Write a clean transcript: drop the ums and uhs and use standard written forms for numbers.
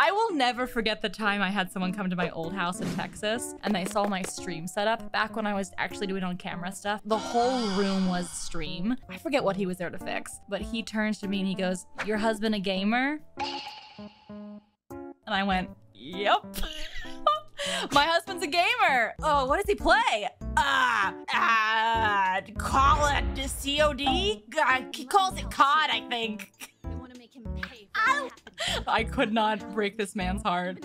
I will never forget the time I had someone come to my old house in Texas and they saw my stream setup back when I was actually doing on camera stuff. The whole room was stream. I forget what he was there to fix, but he turns to me and he goes, "Your husband a gamer?" And I went, "Yep." My husband's a gamer. "Oh, what does he play?" Call it COD? He calls it COD, I think. I could not break this man's heart.